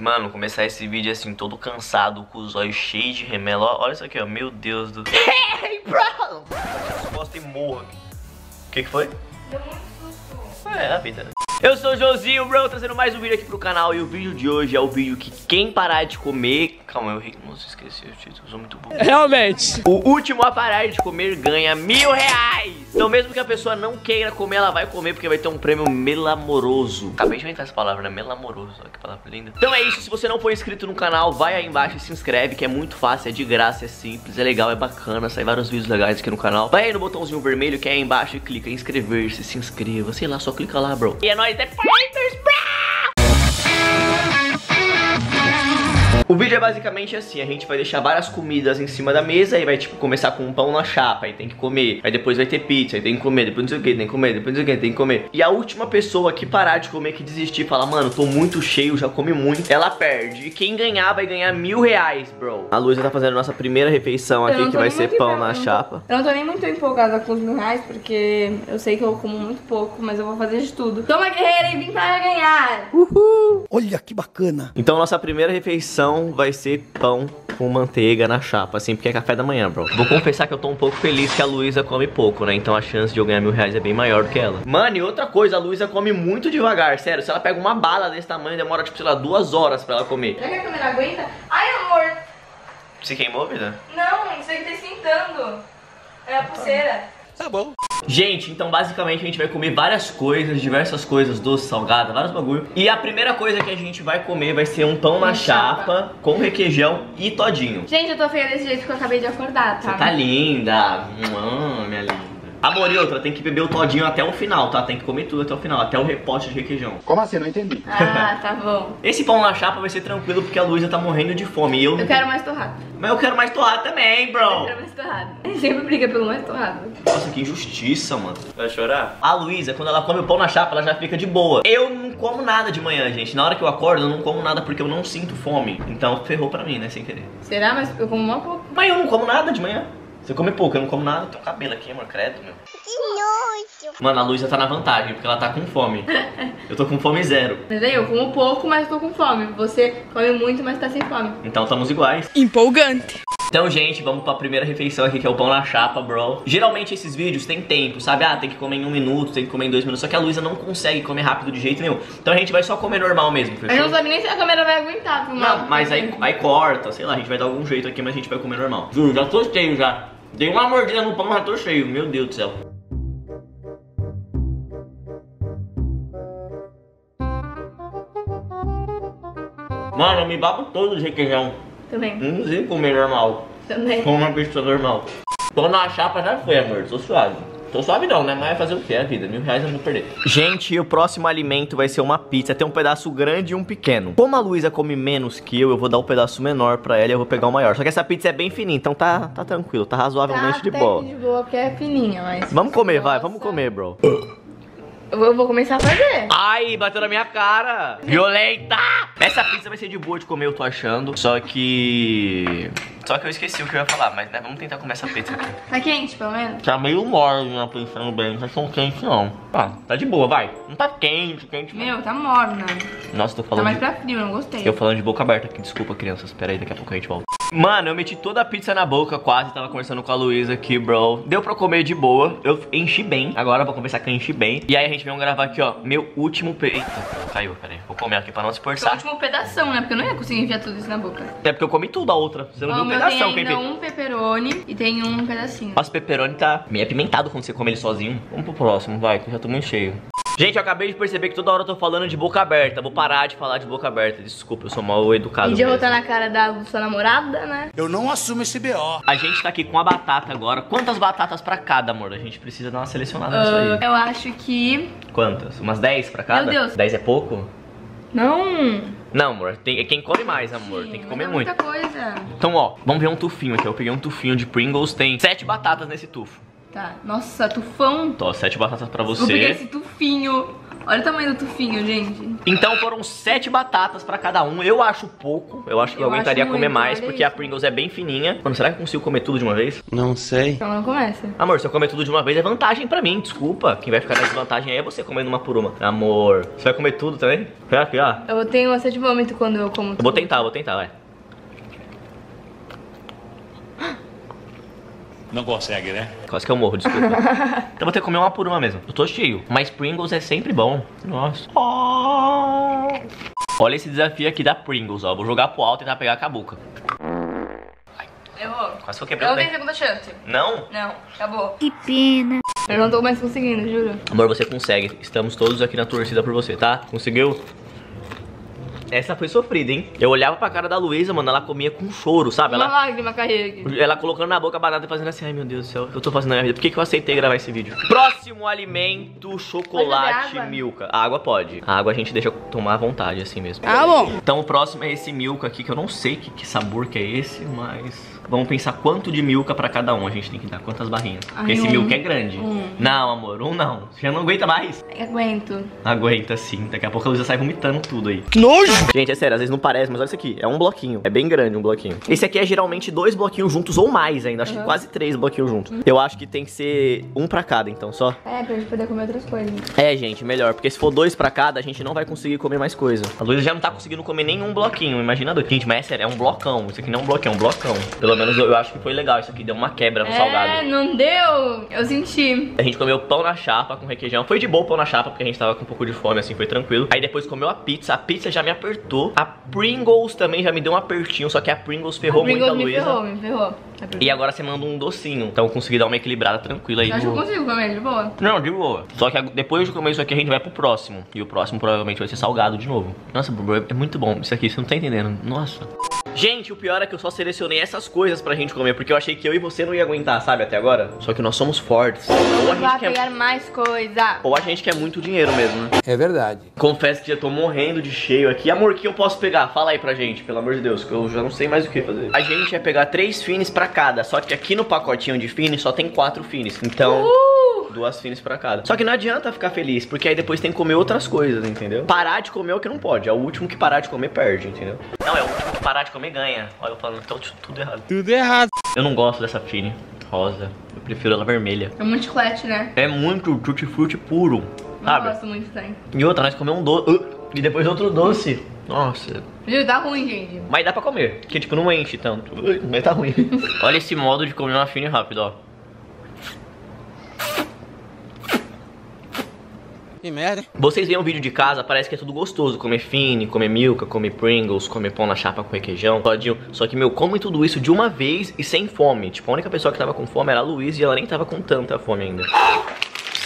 Mano, começar esse vídeo assim, todo cansado, com os olhos cheios de remela. Olha isso aqui, ó, meu Deus do... Hey, bro! Eu gosto e morro aqui. O que que foi? Deu muito susto. É, a vida. Eu sou o Joãozinho, bro, trazendo mais um vídeo aqui pro canal. E o vídeo de hoje é o vídeo que quem parar de comer... Calma, eu nossa, esqueci o título, sou muito burro. Realmente. O último a parar de comer ganha R$1000. Então mesmo que a pessoa não queira comer, ela vai comer, porque vai ter um prêmio melamoroso. Acabei de inventar essa palavra, né? Melamoroso, olha que palavra linda. Então é isso, se você não for inscrito no canal, vai aí embaixo e se inscreve, que é muito fácil, é de graça, é simples, é legal, é bacana. Sai vários vídeos legais aqui no canal. Vai aí no botãozinho vermelho que é aí embaixo e clica em inscrever-se, se inscreva, sei lá, só clica lá, bro. E é nóis, é Fighters, bro! O vídeo é basicamente assim, a gente vai deixar várias comidas em cima da mesa e vai, tipo, começar com um pão na chapa, aí tem que comer, aí depois vai ter pizza, aí tem que comer, depois não sei o que, tem que comer, depois não sei o que, tem que comer. E a última pessoa que parar de comer, que desistir, falar, mano, tô muito cheio, já comi muito, ela perde. E quem ganhar vai ganhar R$1000, bro. A Luísa tá fazendo a nossa primeira refeição aqui, que vai ser pão na chapa. Eu não tô nem muito empolgada com os R$1000, porque eu sei que eu como muito pouco, mas eu vou fazer de tudo. Toma, guerreira, e vim pra ganhar! Uhul! Olha que bacana! Então, nossa primeira refeição vai ser pão com manteiga na chapa, assim, porque é café da manhã, bro. Vou confessar que eu tô um pouco feliz que a Luísa come pouco, né? Então a chance de eu ganhar R$1000 é bem maior do que ela. Mano, e outra coisa, a Luísa come muito devagar, sério. Se ela pega uma bala desse tamanho, demora, tipo, sei lá, 2 horas pra ela comer. Já que a câmera aguenta? Ai, amor! Você queimou, vida? Não, isso aí tá esquentando. É a pulseira. Tá bom. Gente, então basicamente a gente vai comer várias coisas, diversas coisas, doce, salgada, vários bagulho. E a primeira coisa que a gente vai comer vai ser um pão na chapa com requeijão e todinho. Gente, eu tô feia desse jeito porque eu acabei de acordar, tá? Você tá linda, minha linda. Amor, e outra, tem que beber o todinho até o final, tá? Tem que comer tudo até o final, até o repote de requeijão. Como assim? Não entendi. Ah, tá bom. Esse pão na chapa vai ser tranquilo porque a Luísa tá morrendo de fome e eu... Eu quero mais torrada. Mas eu quero mais torrada também, bro. Eu quero mais torrada. A gente sempre briga pelo mais torrada. Nossa, que injustiça, mano. Vai chorar? A Luísa, quando ela come o pão na chapa, ela já fica de boa. Eu não como nada de manhã, gente. Na hora que eu acordo, eu não como nada porque eu não sinto fome. Então ferrou pra mim, né? Sem querer. Será? Mas eu como mó pouco. Mas eu não como nada de manhã. Você come pouco, eu não como nada. Tem um cabelo aqui, amor, credo, meu. Que nojo. Mano, a Luísa tá na vantagem, porque ela tá com fome. Eu tô com fome zero. Mas aí, eu como pouco, mas tô com fome. Você come muito, mas tá sem fome. Então estamos iguais. Empolgante. Então, gente, vamos pra primeira refeição aqui, que é o pão na chapa, bro. Geralmente esses vídeos tem tempo, sabe? Ah, tem que comer em 1 minuto, tem que comer em 2 minutos. Só que a Luísa não consegue comer rápido de jeito nenhum. Então a gente vai só comer normal mesmo, fechou? Eu não sabe nem se a câmera vai aguentar, filmar. Não, mas aí corta, sei lá, a gente vai dar algum jeito aqui, mas a gente vai comer normal. Juro, já tô cheio já. Dei uma mordida no pão, já tô cheio, meu Deus do céu. Mano, eu me babo todo de requeijão. Também. Não sei comer normal. Também. Como uma pessoa normal. Tô na chapa, já foi, amor, tô suave. Tô suave não, né? Mas vai fazer o que é a vida, R$1000 eu não vou perder. Gente, o próximo alimento vai ser uma pizza. Tem um pedaço grande e um pequeno. Como a Luísa come menos que eu vou dar um pedaço menor pra ela e eu vou pegar o maior. Só que essa pizza é bem fininha, então tá tranquilo. Tá razoavelmente de boa. Tá de boa, porque é fininha, mas... Vamos comer, vai, vamos comer, bro. Eu vou começar a fazer. Ai, bateu na minha cara. Violenta! Essa pizza vai ser de boa de comer, eu tô achando. Só que eu esqueci o que eu ia falar, mas né, vamos tentar comer essa pizza aqui. Tá quente, pelo menos? Tá meio morna, pensando bem. Não tá tão quente, não. Ah, tá de boa, vai. Não tá quente, quente. Meu, tá morna. Nossa, tô falando... Tá mais pra frio, não gostei. Eu falando de boca aberta aqui, desculpa, crianças. Pera aí, daqui a pouco a gente volta. Mano, eu meti toda a pizza na boca quase. Tava conversando com a Luísa aqui, bro. Deu pra comer de boa. Eu enchi bem. Agora eu vou conversar que eu enchi bem. E aí a gente vem gravar aqui, ó. Meu último... Eita, caiu, peraí. Vou comer aqui pra não se forçar. Meu último pedação, né? Porque eu não ia conseguir enfiar tudo isso na boca. Até porque eu comi tudo, a outra. Você não viu o pedação, tem ainda um pepperoni e tem um pedacinho. Nossa, o pepperoni tá meio apimentado quando você come ele sozinho. Vamos pro próximo, vai, que eu já tô muito cheio. Gente, eu acabei de perceber que toda hora eu tô falando de boca aberta. Vou parar de falar de boca aberta. Desculpa, eu sou mal educado. Podia botar na cara da sua namorada, né? Eu não assumo esse BO. A gente tá aqui com a batata agora. Quantas batatas pra cada, amor? A gente precisa dar uma selecionada nisso aí. Eu acho que... Quantas? Umas 10 pra cada? Meu Deus. 10 é pouco? Não. Não, amor. Tem, quem come mais, amor. Sim, tem que comer é muita muito. Coisa. Então, ó. Vamos ver um tufinho aqui. Eu peguei um tufinho de Pringles. Tem 7 batatas nesse tufo. Tá. Nossa, tufão. Tô, 7 batatas pra você. Eu peguei esse tufinho. Olha o tamanho do tufinho, gente. Então foram 7 batatas pra cada um. Eu acho pouco. Eu acho que eu aguentaria comer mais, porque a Pringles é bem fininha. Mano, será que eu consigo comer tudo de uma vez? Não sei. Então não começa. Amor, se eu comer tudo de uma vez é vantagem pra mim, desculpa. Quem vai ficar na desvantagem aí é você comendo uma por uma. Amor, você vai comer tudo também? Será que ó? Eu tenho ânsia de vômito quando eu como tudo. Eu vou tentar, vai. Não consegue, né? Quase que eu morro, desculpa. Então vou ter que comer uma por uma mesmo. Eu tô cheio, mas Pringles é sempre bom. Nossa. Oh. Olha esse desafio aqui da Pringles, ó. Vou jogar pro alto e tentar pegar a cabuca. Eu vou. Quase que eu quebrei. Eu não tenho segunda chance. Não? Não, acabou. Que pena. Eu não tô mais conseguindo, juro. Amor, você consegue. Estamos todos aqui na torcida por você, tá? Conseguiu? Essa foi sofrida, hein? Eu olhava pra cara da Luísa, mano, ela comia com choro, sabe? Uma lágrima carrega aqui. Ela colocando na boca a batata e fazendo assim, ai meu Deus do céu, o que eu tô fazendo na minha vida? Por que que eu aceitei gravar esse vídeo? Próximo alimento, chocolate Milka. A água pode. A água a gente deixa tomar à vontade, assim mesmo. Ah, bom. Então o próximo é esse Milka aqui, que eu não sei que sabor que é esse, mas... Vamos pensar quanto de Milka pra cada um. A gente tem que dar quantas barrinhas. Ai, porque esse Milka é grande. Não, amor, não. Você já não aguenta mais. Eu aguento. Aguenta sim. Daqui a pouco a Luísa sai vomitando tudo aí. Nojo! Gente, é sério, às vezes não parece, mas olha isso aqui. É um bloquinho. É bem grande um bloquinho. Esse aqui é geralmente 2 bloquinhos juntos ou mais ainda. Acho que quase 3 bloquinhos juntos. Eu acho que tem que ser um pra cada, então, só. É, pra gente poder comer outras coisas. É, gente, melhor. Porque se for 2 pra cada, a gente não vai conseguir comer mais coisa. A Luísa já não tá conseguindo comer nenhum bloquinho. Imagina 2. Gente, mas é sério, é um blocão. Isso aqui não é um bloquinho, é um blocão. Pelo menos eu acho que foi legal isso aqui, deu uma quebra no salgado. É, não deu, eu senti. A gente comeu pão na chapa com requeijão. Foi de boa o pão na chapa, porque a gente tava com um pouco de fome, assim, foi tranquilo. Aí depois comeu a pizza já me apertou. A Pringles também já me deu um apertinho, só que a Pringles ferrou muito a Luísa. Me ferrou. E agora você manda um docinho, então eu consegui dar uma equilibrada tranquila aí. Eu acho que eu consigo comer, de boa. Não, de boa. Só que depois de comer isso aqui a gente vai pro próximo. E o próximo provavelmente vai ser salgado de novo. Nossa, é muito bom isso aqui, você não tá entendendo. Nossa. Gente, o pior é que eu só selecionei essas coisas pra gente comer, porque eu achei que eu e você não ia aguentar, sabe, até agora. Só que nós somos fortes. Ou a gente quer pegar mais coisa. Ou a gente quer muito dinheiro mesmo, né? É verdade. Confesso que já tô morrendo de cheio aqui. Amor, o que eu posso pegar? Fala aí pra gente, pelo amor de Deus, que eu já não sei mais o que fazer. A gente ia pegar 3 finis pra cada, só que aqui no pacotinho de finis só tem 4 finis. Então... 2 finis pra cada. Só que não adianta ficar feliz, porque aí depois tem que comer outras coisas, entendeu? Parar de comer é o que não pode. É o último que parar de comer perde, entendeu? Não, é o último que parar de comer ganha. Olha, eu falando tudo errado. Tudo errado. Eu não gosto dessa fine rosa. Eu prefiro ela vermelha. É muito chiclete, né? É muito tutti-frutti puro. Não gosto muito também. E outra, nós comemos um doce. E depois outro doce. Nossa. Tá ruim, gente. Mas dá pra comer. Porque, tipo, não enche tanto. Mas tá ruim. Olha esse modo de comer uma fine rápido, ó. Merda. Vocês veem um vídeo de casa, parece que é tudo gostoso. Comer Fini, comer Milka, comer Pringles, comer pão na chapa com requeijão, todinho. Só que, meu, comem tudo isso de uma vez e sem fome. Tipo, a única pessoa que tava com fome era a Luísa e ela nem tava com tanta fome ainda.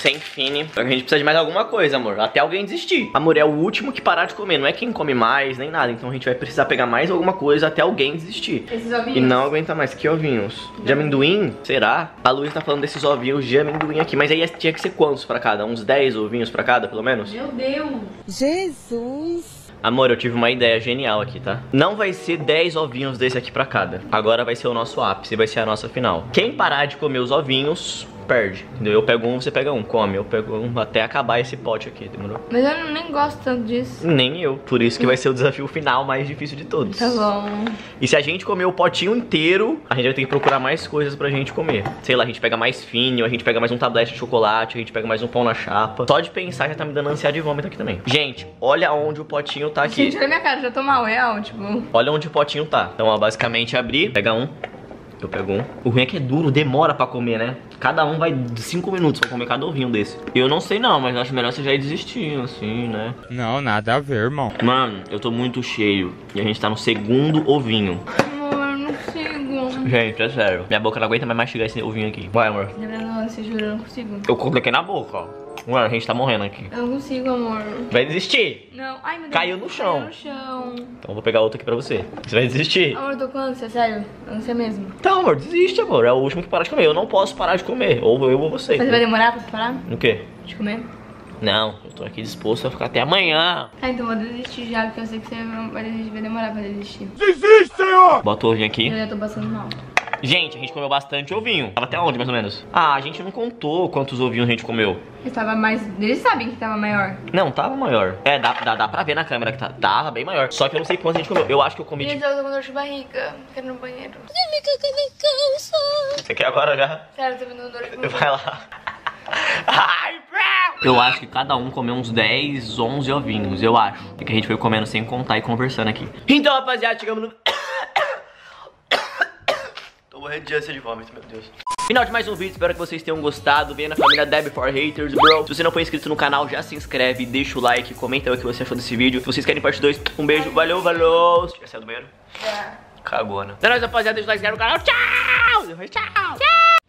Sem fine. Só que a gente precisa de mais alguma coisa, amor. Até alguém desistir. Amor, é o último que parar de comer. Não é quem come mais, nem nada. Então a gente vai precisar pegar mais alguma coisa até alguém desistir. Esses ovinhos. E não aguenta mais. Que ovinhos? De amendoim? Será? A Luísa tá falando desses ovinhos de amendoim aqui. Mas aí tinha que ser quantos pra cada? Uns 10 ovinhos pra cada, pelo menos? Meu Deus! Jesus! Amor, eu tive uma ideia genial aqui, tá? Não vai ser 10 ovinhos desse aqui pra cada. Agora vai ser o nosso ápice, vai ser a nossa final. Quem parar de comer os ovinhos, perde. Entendeu? Eu pego um, você pega um. Come, eu pego um até acabar esse pote aqui, demorou? Mas eu nem gosto tanto disso. Nem eu. Por isso que vai ser o desafio final mais difícil de todos. Tá bom. E se a gente comer o potinho inteiro, a gente vai ter que procurar mais coisas pra gente comer. Sei lá, a gente pega mais fino, a gente pega mais um tablete de chocolate, a gente pega mais um pão na chapa. Só de pensar já tá me dando ansiedade de vômito aqui também. Gente, olha onde o potinho tá aqui. Gente, olha minha cara, já tô mal, real, tipo. Olha onde o potinho tá. Então, ó, basicamente abrir, pega um, eu pego um. O ruim é que é duro, demora pra comer, né? Cada um vai 5 minutos pra comer cada ovinho desse. Eu não sei não, mas acho melhor você já ir desistindo, assim, né? Não, nada a ver, irmão. Mano, eu tô muito cheio. E a gente tá no segundo ovinho. Gente, é sério. Minha boca não aguenta mais mastigar esse ovinho aqui. Vai, amor. Não, você jura, eu não consigo. Eu coloquei na boca, ó. Mano, a gente tá morrendo aqui. Eu não consigo, amor. Vai desistir? Não. Ai, meu Deus. Caiu no chão. Caiu no chão. Então eu vou pegar outro aqui pra você. Você vai desistir? Amor, eu tô com ânsia, sério. Ânsia mesmo. Então, amor, desiste, amor. É o último que parar de comer. Eu não posso parar de comer. Ou eu ou você. Mas você vai demorar pra parar? O quê? De comer? Não, eu tô aqui disposto a ficar até amanhã. Ah, então eu vou desistir já, porque eu sei que você vai demorar pra desistir. Desiste, senhor! Bota o ovinho aqui. Eu já tô passando mal. Gente, a gente comeu bastante ovinho. Tava até onde, mais ou menos? Ah, a gente não contou quantos ovinhos a gente comeu. Estava mais... Eles sabem que tava maior. Não, tava maior. É, dá pra ver na câmera que tava bem maior. Só que eu não sei quantos a gente comeu. Eu acho que eu comi... Meu Deus, eu tô com dor de barriga. Quero ir no banheiro. Você quer agora já? Sério, eu tô com dor de barriga. Vai lá. Ai, eu acho que cada um comeu uns 10, 11 ovinhos, eu acho. E que a gente foi comendo sem contar e conversando aqui. Então, rapaziada, chegamos no... Tô morrendo de ânsia de vômito, meu Deus. Final de mais um vídeo, espero que vocês tenham gostado. Venha na família Deb for Haters, bro. Se você não for inscrito no canal, já se inscreve, deixa o like, comenta o que você achou desse vídeo. Se vocês querem parte 2, um beijo, valeu, valeu. Já saiu do banheiro? Já. Cagou, né? É nóis, rapaziada, deixa o like, inscreve no canal. Tchau! Tchau! Tchau!